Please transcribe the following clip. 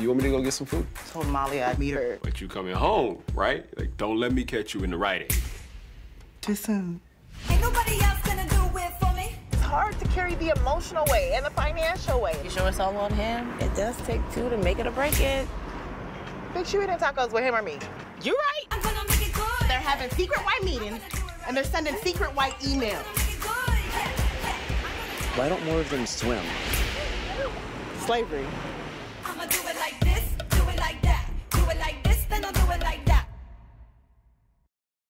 You want me to go get some food? I told Molly I'd meet her. But you coming home, right? Like, don't let me catch you in the Rite Aid. Too soon. Ain't nobody else gonna do it for me. It's hard to carry the emotional weight and the financial weight. You sure it's all on him? It does take two to make it or break it. Bitch, you eating tacos with him or me? You right. I'm gonna make it good. They're having secret white meetings, and they're sending secret white emails. Why don't more of them swim? Slavery.